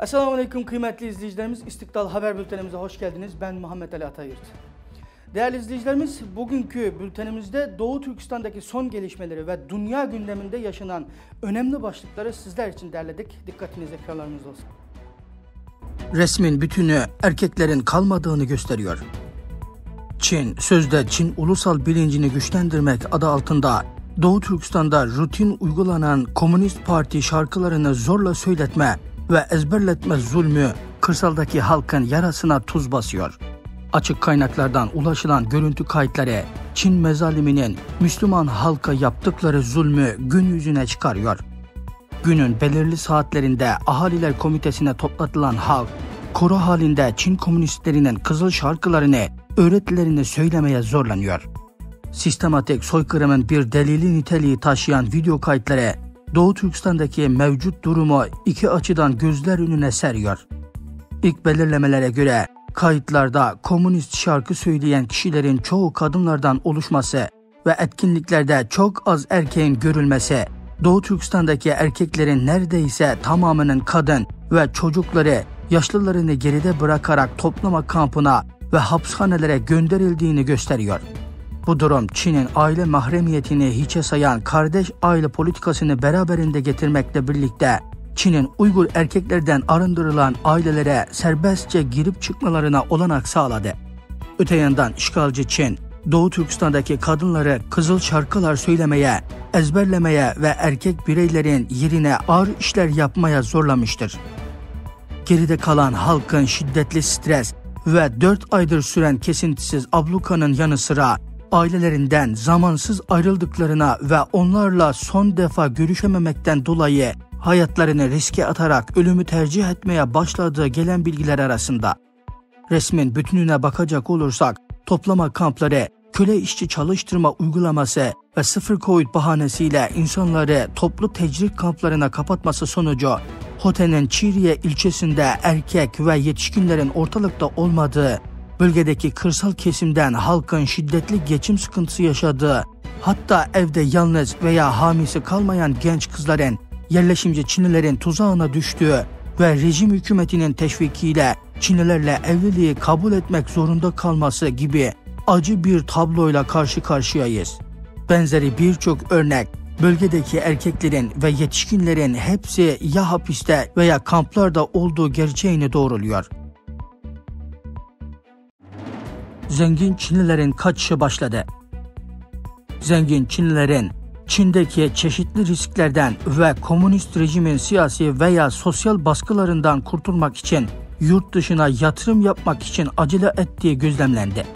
Esselamu Aleyküm kıymetli izleyicilerimiz, İstiklal Haber Bültenimize hoş geldiniz. Ben Muhammed Ali Atayırt. Değerli izleyicilerimiz, bugünkü bültenimizde Doğu Türkistan'daki son gelişmeleri ve dünya gündeminde yaşanan önemli başlıkları sizler için derledik. Dikkatiniz ekranlarınızda olsun. Resmin bütünü erkeklerin kalmadığını gösteriyor. Çin, sözde Çin ulusal bilincini güçlendirmek adı altında Doğu Türkistan'da rutin uygulanan Komünist Parti şarkılarını zorla söyletme ve ezberletme zulmü kırsaldaki halkın yarasına tuz basıyor. Açık kaynaklardan ulaşılan görüntü kayıtları Çin mezaliminin Müslüman halka yaptıkları zulmü gün yüzüne çıkarıyor. Günün belirli saatlerinde Ahaliler Komitesi'ne toplatılan halk, koro halinde Çin komünistlerinin kızıl şarkılarını, öğretilerini söylemeye zorlanıyor. Sistematik soykırımın bir delili niteliği taşıyan video kayıtları, Doğu Türkistan'daki mevcut durumu iki açıdan gözler önüne seriyor. İlk belirlemelere göre kayıtlarda komünist şarkı söyleyen kişilerin çoğu kadınlardan oluşması ve etkinliklerde çok az erkeğin görülmesi, Doğu Türkistan'daki erkeklerin neredeyse tamamının kadın ve çocukları, yaşlılarını geride bırakarak toplama kampına ve hapishanelere gönderildiğini gösteriyor. Bu durum Çin'in aile mahremiyetini hiçe sayan kardeş aile politikasını beraberinde getirmekle birlikte Çin'in Uygur erkeklerden arındırılan ailelere serbestçe girip çıkmalarına olanak sağladı. Öte yandan işgalci Çin, Doğu Türkistan'daki kadınları kızıl şarkılar söylemeye, ezberlemeye ve erkek bireylerin yerine ağır işler yapmaya zorlamıştır. Geride kalan halkın şiddetli stres ve 4 aydır süren kesintisiz ablukanın yanı sıra ailelerinden zamansız ayrıldıklarına ve onlarla son defa görüşememekten dolayı hayatlarını riske atarak ölümü tercih etmeye başladığı gelen bilgiler arasında. Resmin bütününe bakacak olursak, toplama kampları, köle işçi çalıştırma uygulaması ve sıfır Covid bahanesiyle insanları toplu tecrit kamplarına kapatması sonucu, Hote'nin Çiriye ilçesinde erkek ve yetişkinlerin ortalıkta olmadığı, bölgedeki kırsal kesimden halkın şiddetli geçim sıkıntısı yaşadığı, hatta evde yalnız veya hamisi kalmayan genç kızların, yerleşimci Çinlilerin tuzağına düştüğü ve rejim hükümetinin teşvikiyle Çinlilerle evliliği kabul etmek zorunda kalması gibi acı bir tabloyla karşı karşıyayız. Benzeri birçok örnek, bölgedeki erkeklerin ve yetişkinlerin hepsi ya hapiste veya kamplarda olduğu gerçeğini doğruluyor. Zengin Çinlilerin kaçışı başladı. Zengin Çinlilerin, Çin'deki çeşitli risklerden ve komünist rejimin siyasi veya sosyal baskılarından kurtulmak için yurt dışına yatırım yapmak için acele ettiği gözlemlendi.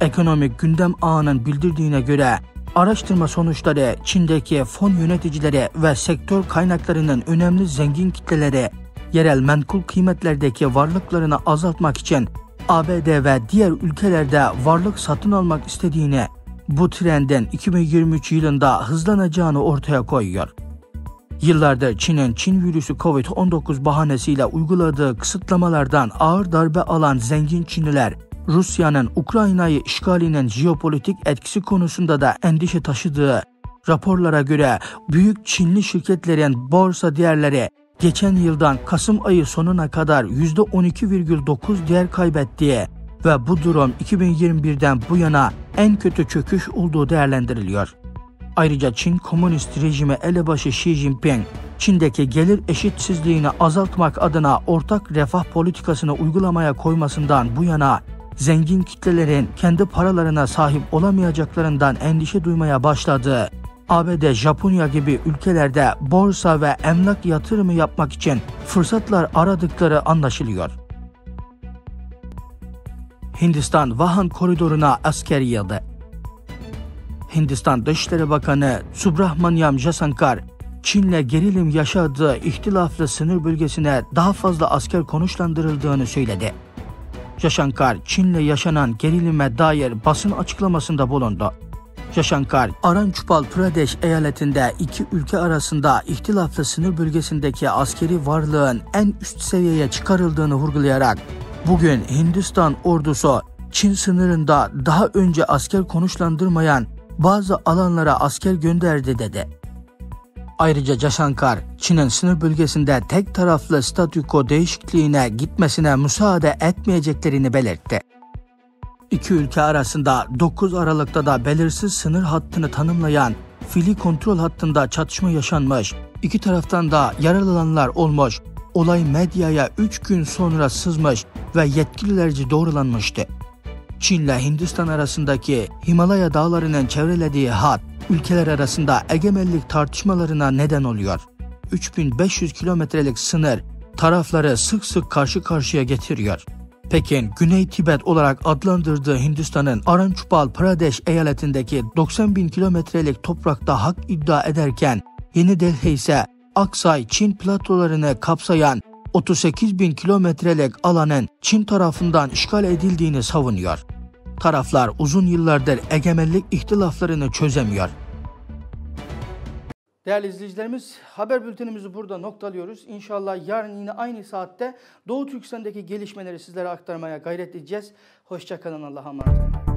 Ekonomik Gündem Ağı'nın bildirdiğine göre araştırma sonuçları Çin'deki fon yöneticileri ve sektör kaynaklarının önemli zengin kitleleri yerel menkul kıymetlerdeki varlıklarını azaltmak için ABD ve diğer ülkelerde varlık satın almak istediğini, bu trendin 2023 yılında hızlanacağını ortaya koyuyor. Yıllardır Çin'in Çin virüsü Covid-19 bahanesiyle uyguladığı kısıtlamalardan ağır darbe alan zengin Çinliler, Rusya'nın Ukrayna'yı işgalinin jeopolitik etkisi konusunda da endişe taşıdığı, raporlara göre büyük Çinli şirketlerin borsa değerleri geçen yıldan Kasım ayı sonuna kadar %12,9 değer kaybettiği ve bu durum 2021'den bu yana en kötü çöküş olduğu değerlendiriliyor. Ayrıca Çin Komünist Rejimi elebaşı Xi Jinping, Çin'deki gelir eşitsizliğini azaltmak adına ortak refah politikasını uygulamaya koymasından bu yana zengin kitlelerin kendi paralarına sahip olamayacaklarından endişe duymaya başladığı, ABD, Japonya gibi ülkelerde borsa ve emlak yatırımı yapmak için fırsatlar aradıkları anlaşılıyor. Hindistan Vahan Koridoruna asker yığdı. Hindistan Dışişleri Bakanı Subrahmanyam Jaishankar, Çin'le gerilim yaşadığı ihtilaflı sınır bölgesine daha fazla asker konuşlandırıldığını söyledi. Jaishankar, Çin'le yaşanan gerilime dair basın açıklamasında bulundu. Jaishankar, Arunachal Pradesh eyaletinde iki ülke arasında ihtilaflı sınır bölgesindeki askeri varlığın en üst seviyeye çıkarıldığını vurgulayarak, bugün Hindistan ordusu Çin sınırında daha önce asker konuşlandırmayan bazı alanlara asker gönderdi dedi. Ayrıca Jaishankar, Çin'in sınır bölgesinde tek taraflı statüko değişikliğine gitmesine müsaade etmeyeceklerini belirtti. İki ülke arasında 9 Aralık'ta da belirsiz sınır hattını tanımlayan fili kontrol hattında çatışma yaşanmış, iki taraftan da yaralananlar olmuş, olay medyaya 3 gün sonra sızmış ve yetkililerce doğrulanmıştı. Çin'le Hindistan arasındaki Himalaya dağlarının çevrelediği hat, ülkeler arasında egemenlik tartışmalarına neden oluyor. 3500 kilometrelik sınır tarafları sık sık karşı karşıya getiriyor. Pekin, Güney Tibet olarak adlandırdığı Hindistan'ın Arunachal Pradesh eyaletindeki 90 bin kilometrelik toprakta hak iddia ederken, Yeni Delhi ise Aksai Chin platolarını kapsayan 38 bin kilometrelik alanın Çin tarafından işgal edildiğini savunuyor. Taraflar uzun yıllardır egemenlik ihtilaflarını çözemiyor. Değerli izleyicilerimiz, haber bültenimizi burada noktalıyoruz. İnşallah yarın yine aynı saatte Doğu Türkistan'daki gelişmeleri sizlere aktarmaya gayret edeceğiz. Hoşça kalın, Allah'a emanet olun.